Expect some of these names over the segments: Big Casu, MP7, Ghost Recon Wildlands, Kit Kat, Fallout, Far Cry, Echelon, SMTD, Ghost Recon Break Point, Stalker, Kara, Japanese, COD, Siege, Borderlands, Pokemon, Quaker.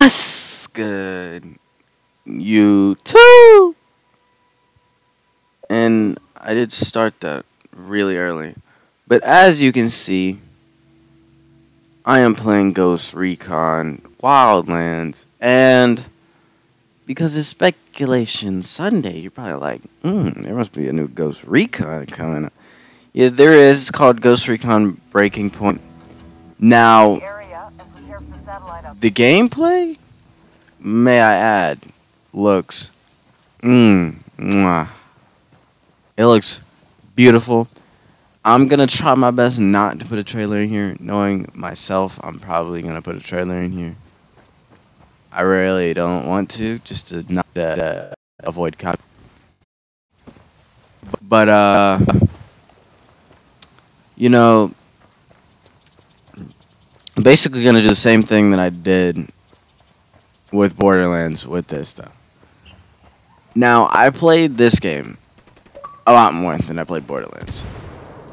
What's good, you too? And I did start that really early, but as you can see, I am playing Ghost Recon Wildlands, and because it's Speculation Sunday, you're probably like, there must be a new Ghost Recon coming up. Yeah, there is. It's called Ghost Recon Breaking Point. Now, the gameplay, may I add, looks, it looks beautiful. I'm gonna try my best not to put a trailer in here. Knowing myself, I'm probably gonna put a trailer in here. I really don't want to, just to not avoid copy. But you know, I'm basically gonna do the same thing that I did with Borderlands with this stuff. Now, I played this game a lot more than I played Borderlands.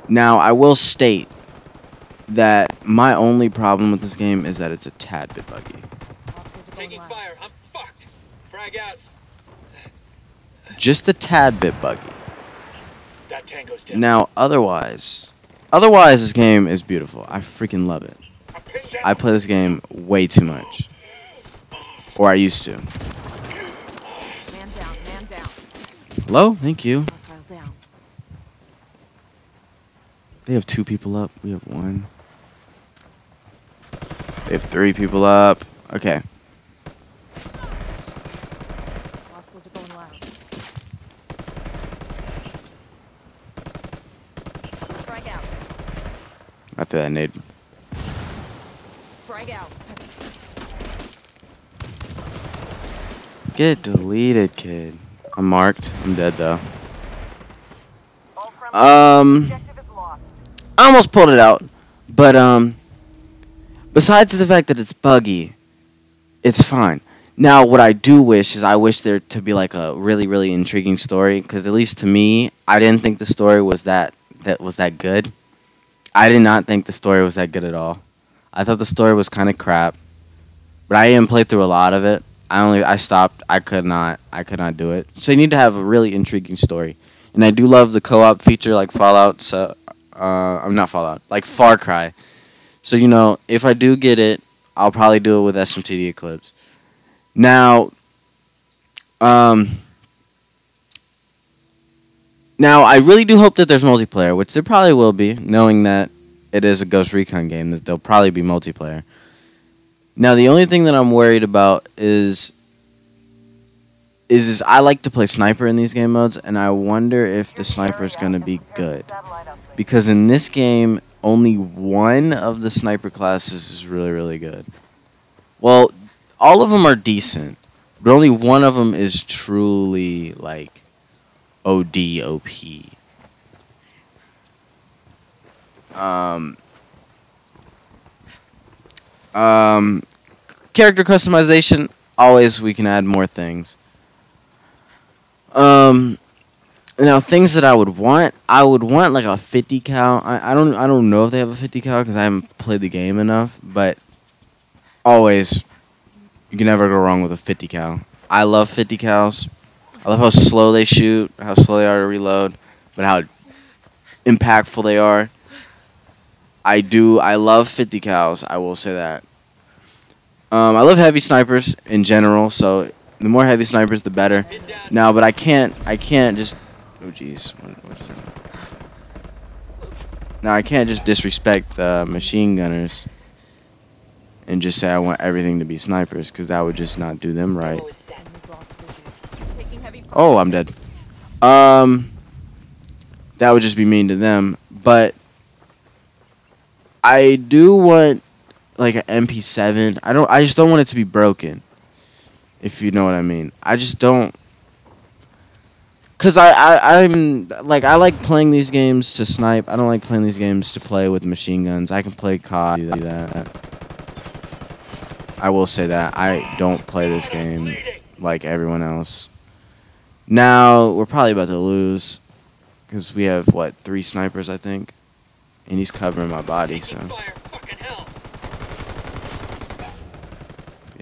Now, I will state that my only problem with this game is that it's a tad bit buggy. Taking fire. I'm fucked. Frag out. Just a tad bit buggy. That tango's dead. Now, otherwise, this game is beautiful. I freaking love it. I play this game way too much. Or I used to. Man down, man down. Hello? Thank you. They have 2 people up. We have 1. They have 3 people up. Okay. Hostiles are going loud. Frag out. I feel that nade. Out. Get deleted, kid. I'm marked. I'm dead though. I almost pulled it out, but besides the fact that it's buggy, it's fine. Now, what I do wish is I wish there to be like a really intriguing story, because at least to me, I didn't think the story was that good. I did not think the story was that good at all. I thought the story was kind of crap, but I didn't play through a lot of it. I stopped. I could not do it. So you need to have a really intriguing story, and I do love the co-op feature, like Fallout. So I'm not Fallout, like Far Cry. So you know, if I do get it, I'll probably do it with SMTD clips. Now, I really do hope that there's multiplayer, which there probably will be, knowing that it is a Ghost Recon game. There'll probably be multiplayer. Now, the only thing that I'm worried about is I like to play sniper in these game modes, and I wonder if the sniper is going to be good, because in this game, only one of the sniper classes is really good. Well, all of them are decent, but only one of them is truly like ODOP. Character customization, always we can add more things. Now, things that I would want like a 50 cal. I don't know if they have a 50 cal because I haven't played the game enough, but always you can never go wrong with a 50 cal. I love 50 cals. I love how slow they shoot, how slow they are to reload, but how impactful they are. I love 50 cals, I will say that. I love heavy snipers in general, so the more heavy snipers, the better. Now, but I can't just... Oh, jeez. Now, I can't just disrespect the machine gunners and just say I want everything to be snipers, because that would just not do them right. Oh, I'm dead. That would just be mean to them, but... I do want like an MP7. I just don't want it to be broken, if you know what I mean. I just don't, cause I'm like, I like playing these games to snipe. I don't like playing these games to play with machine guns. I can play COD. Do that. I will say that I don't play this game like everyone else. Now we're probably about to lose, cause we have what, 3 snipers I think. And he's covering my body, so...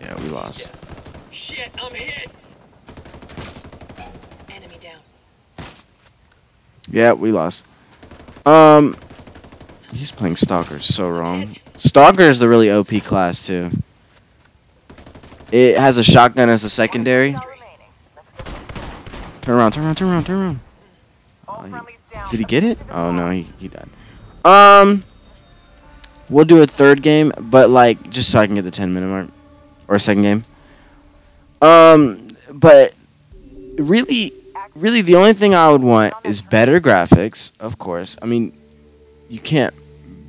Yeah, we lost. Shit, I'm hit. Enemy down. Yeah, we lost. He's playing Stalker so wrong. Stalker is the really OP class too. It has a shotgun as a secondary. Turn around, turn around, turn around, turn around. Oh, did he get it? Oh no, he died. We'll do a third game, but like just so I can get the 10-minute mark, or a second game. But really the only thing I would want is better graphics, of course. I mean, you can't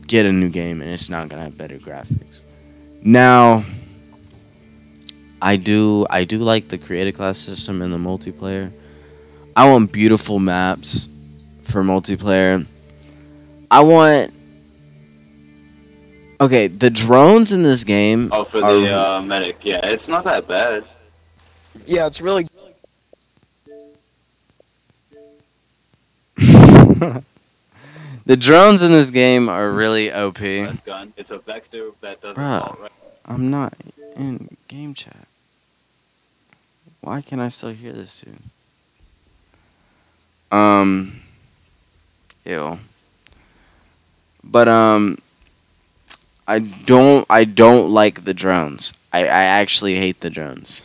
get a new game and it's not gonna have better graphics. Now, I do like the creative class system and the multiplayer. I want beautiful maps for multiplayer. I want. Okay, the drones in this game. Oh, for the medic. Yeah, it's not that bad. Yeah, it's really. The drones in this game are really OP. That's gun. It's a vector that doesn't fall right. I'm not in game chat. Why can I still hear this dude? Ew. But I don't like the drones. I actually hate the drones.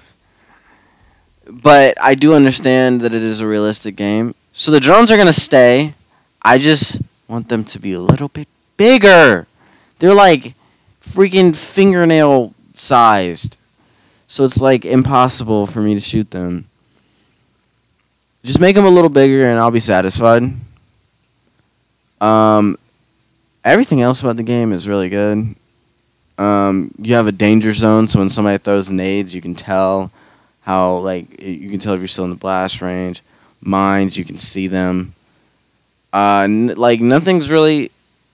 But I do understand that it is a realistic game. So the drones are gonna stay. I just want them to be a little bit bigger. They're like freaking fingernail sized. So it's like impossible for me to shoot them. Just make them a little bigger and I'll be satisfied. Everything else about the game is really good. You have a danger zone, so when somebody throws nades, you can tell how, like, you can tell if you're still in the blast range. Mines, you can see them. Like, nothing's really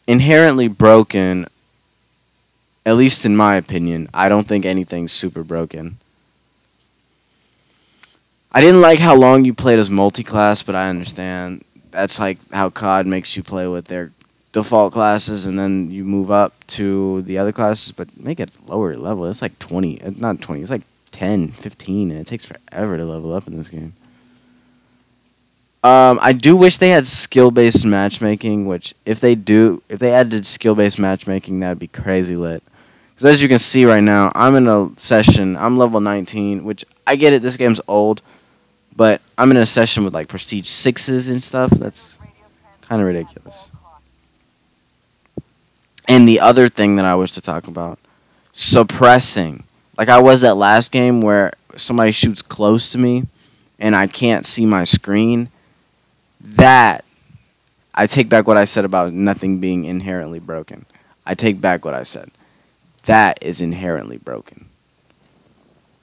inherently broken, at least in my opinion. I don't think anything's super broken. I didn't like how long you played as multi-class, but I understand. That's like how COD makes you play with their default classes, and then you move up to the other classes, but make it lower level. It's like 20, not 20, it's like 10, 15, and it takes forever to level up in this game. I do wish they had skill-based matchmaking, which if they do, if they added skill-based matchmaking, that'd be crazy lit. Because as you can see right now, I'm in a session, I'm level 19, which I get it, this game's old, but I'm in a session with like prestige 6s and stuff. That's kind of ridiculous. And the other thing that I wish to talk about, suppressing. Like I was that last game where somebody shoots close to me and I can't see my screen. That, I take back what I said about nothing being inherently broken. I take back what I said. That is inherently broken.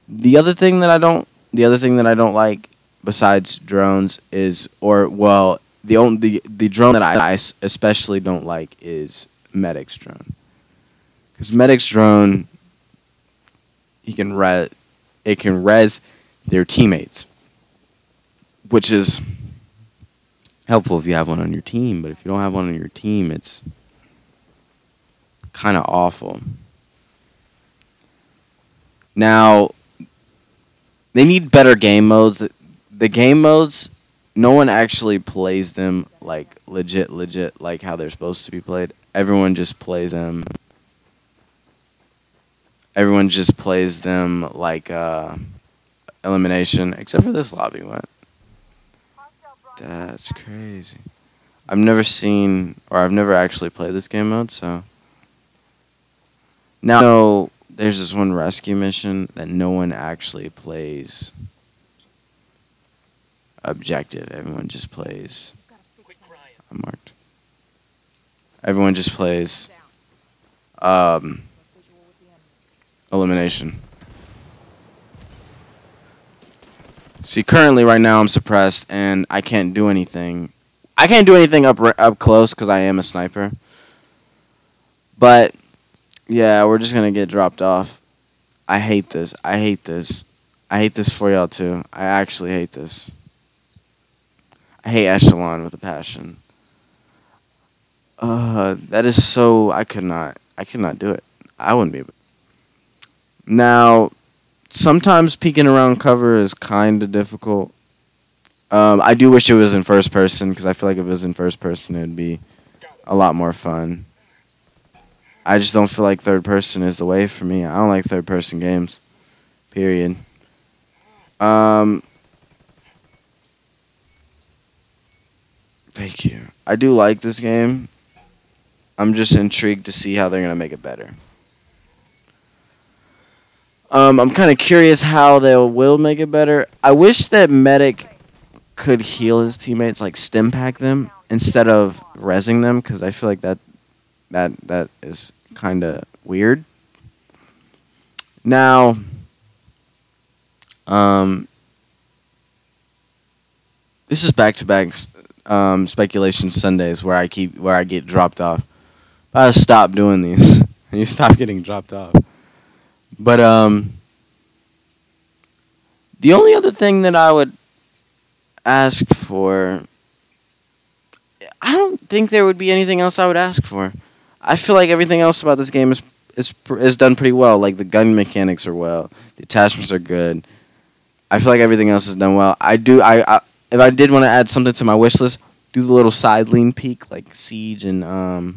The other thing that I don't like besides drones is, or well, the drone that I especially don't like is Medic's drone, because Medic's drone, it can res their teammates, which is helpful if you have one on your team. But if you don't have one on your team, it's kind of awful. Now, they need better game modes. The game modes, no one actually plays them like legit, like how they're supposed to be played. Everyone just plays them. Everyone just plays them like elimination, except for this lobby one. That's crazy. I've never seen, or I've never actually played this game mode, so. Now, so there's this one rescue mission that no one actually plays objective. Everyone just plays. I'm marked. Everyone just plays elimination. See, currently right now I'm suppressed and I can't do anything. I can't do anything up close because I am a sniper. But yeah, we're just gonna get dropped off. I hate this. I hate this. I hate this for y'all too. I actually hate this. I hate Echelon with a passion. That is so, I could not do it. I wouldn't be able. Now, sometimes peeking around cover is kind of difficult. I do wish it was in first person, because I feel like if it was in first person, it would be a lot more fun. I just don't feel like third person is the way for me. I don't like third person games, period. Thank you. I do like this game. I'm just intrigued to see how they're going to make it better. I'm kind of curious how they will make it better. I wish that Medic could heal his teammates, like stim pack them, instead of rezzing them, because I feel like that is kind of weird. Now, this is back-to-back Speculation Sundays where I get dropped off. I stop doing these, and you stop getting dropped off. But the only other thing that I would ask for, I don't think there would be anything else I would ask for. I feel like everything else about this game is done pretty well. Like the gun mechanics are well, the attachments are good. I feel like everything else is done well. If I did want to add something to my wish list, do the little side lean peek like Siege and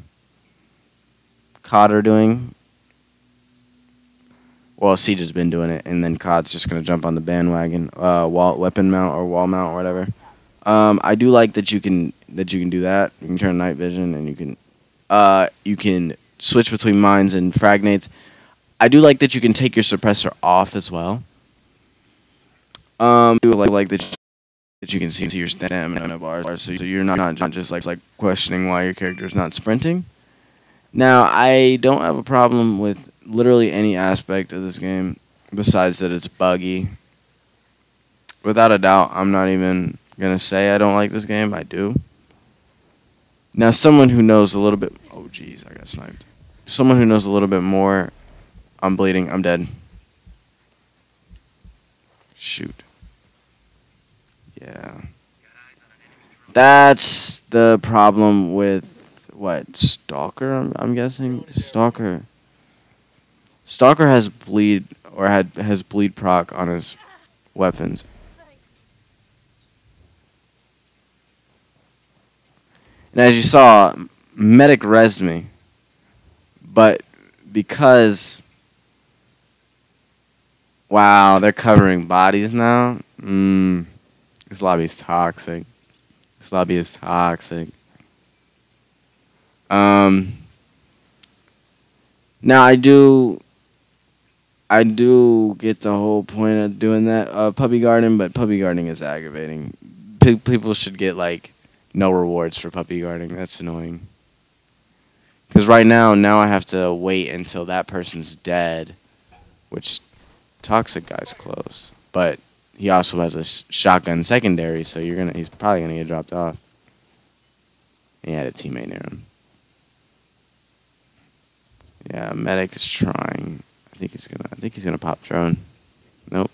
COD are doing. Well, Siege has been doing it, and then COD's just going to jump on the bandwagon, weapon mount or wall mount or whatever. I do like that you can do that. You can turn night vision, and you can switch between mines and fragnates. I do like that you can take your suppressor off as well. I do like that you can see your stamina bars, so you're not just like questioning why your character's not sprinting. Now, I don't have a problem with literally any aspect of this game, besides that it's buggy. Without a doubt, I'm not even gonna say I don't like this game. I do. Now, someone who knows a little bit... Oh, geez, I got sniped. Someone who knows a little bit more... I'm bleeding. I'm dead. Shoot. Yeah. That's the problem with... What? Stalker, I'm guessing? Stalker. Stalker has bleed, or has bleed proc on his weapons. And as you saw, Medic rezzed me, but because, wow, they're covering bodies now. This lobby is toxic. This lobby is toxic. Now I do get the whole point of doing that puppy garden, but puppy gardening is aggravating. People should get like no rewards for puppy gardening. That's annoying. Because right now I have to wait until that person's dead, which toxic guy's close. But he also has a shotgun secondary, so he's probably gonna get dropped off. And he had a teammate near him. Yeah, Medic is trying. I think he's gonna pop drone. Nope.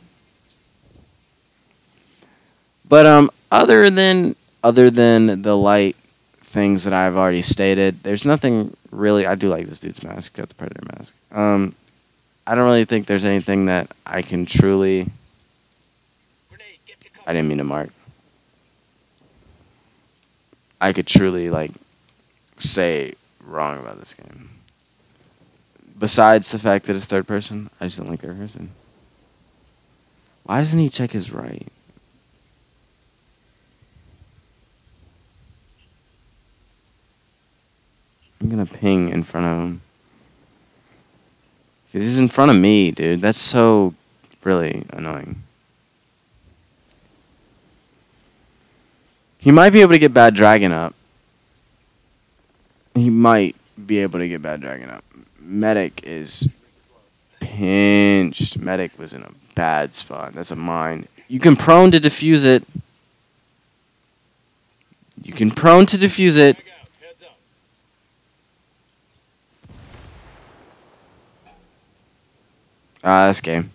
But other than the light things that I've already stated, there's nothing really. I do like this dude's mask. Got the Predator mask. I don't really think there's anything that I can truly. I didn't mean to mark. I could truly like say wrong about this game. Besides the fact that it's third person, I just don't like third person. Why doesn't he check his right? I'm gonna ping in front of him. Cause he's in front of me, dude. That's so really annoying. He might be able to get Bad Dragon up. He might be able to get Bad Dragon up. Medic is pinched. Medic was in a bad spot. That's a mine. You can prone to defuse it. You can prone to defuse it. Ah, this game.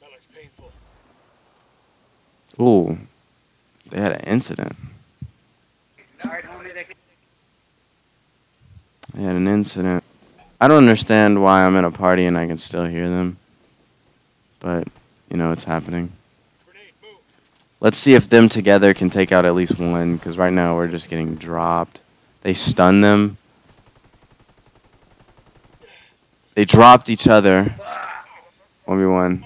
That looks painful. Ooh. They had an incident. I had an incident. I don't understand why I'm at a party and I can still hear them. But, you know, it's happening. Let's see if them together can take out at least one, because right now we're just getting dropped. They stun them. They dropped each other. 1v1.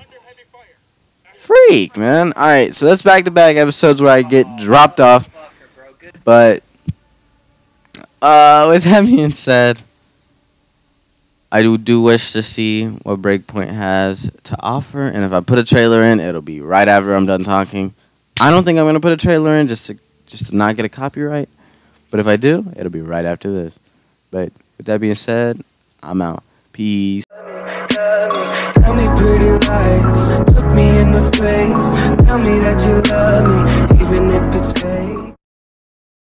Freak, man. Alright, so that's back-to-back episodes where I get dropped off. But, with that being said, I do wish to see what Breakpoint has to offer. And if I put a trailer in, it'll be right after I'm done talking. I don't think I'm going to put a trailer in just to not get a copyright. But if I do, it'll be right after this. But with that being said, I'm out. Peace. Tell me pretty lies. Look me in the face. Tell me that you love me, even if it's fake.